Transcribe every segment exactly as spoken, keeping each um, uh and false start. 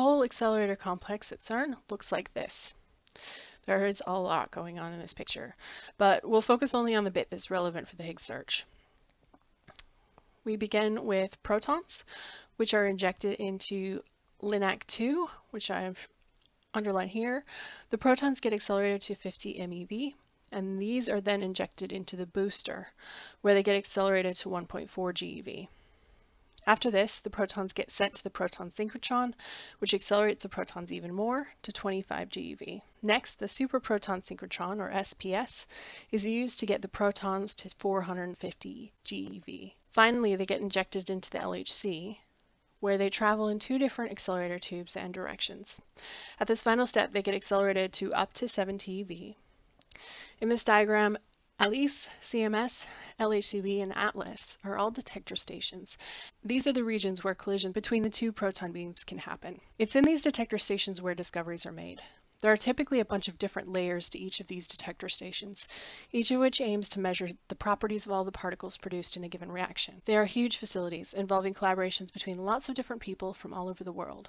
whole accelerator complex at CERN looks like this. There is a lot going on in this picture, but we'll focus only on the bit that's relevant for the Higgs search. We begin with protons, which are injected into LINAC two, which I have underlined here. The protons get accelerated to fifty M e V, and these are then injected into the booster, where they get accelerated to one point four G e V. After this, the protons get sent to the proton synchrotron, which accelerates the protons even more to twenty-five G e V. Next, the superproton synchrotron, or S P S, is used to get the protons to four hundred fifty G e V. Finally, they get injected into the L H C, where they travel in two different accelerator tubes and directions. At this final step, they get accelerated to up to seven T e V. In this diagram, ALICE, C M S, L H C b, and ATLAS are all detector stations. These are the regions where collision between the two proton beams can happen. It's in these detector stations where discoveries are made. There are typically a bunch of different layers to each of these detector stations, each of which aims to measure the properties of all the particles produced in a given reaction. They are huge facilities involving collaborations between lots of different people from all over the world.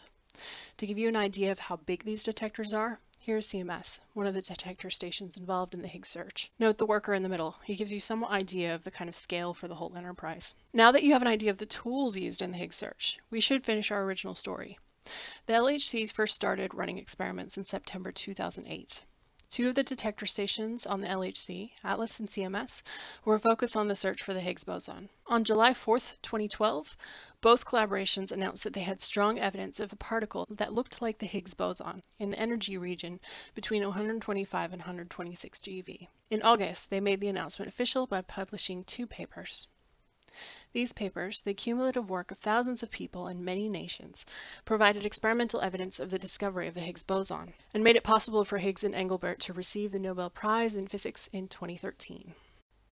To give you an idea of how big these detectors are, here's C M S, one of the detector stations involved in the Higgs search. Note the worker in the middle. He gives you some idea of the kind of scale for the whole enterprise. Now that you have an idea of the tools used in the Higgs search, we should finish our original story. The L H Cs first started running experiments in September two thousand eight. Two of the detector stations on the L H C, ATLAS and C M S, were focused on the search for the Higgs boson. On July fourth, twenty twelve, both collaborations announced that they had strong evidence of a particle that looked like the Higgs boson in the energy region between one hundred twenty-five and one hundred twenty-six G e V. In August, they made the announcement official by publishing two papers. These papers, the cumulative work of thousands of people in many nations, provided experimental evidence of the discovery of the Higgs boson and made it possible for Higgs and Englert to receive the Nobel Prize in Physics in twenty thirteen.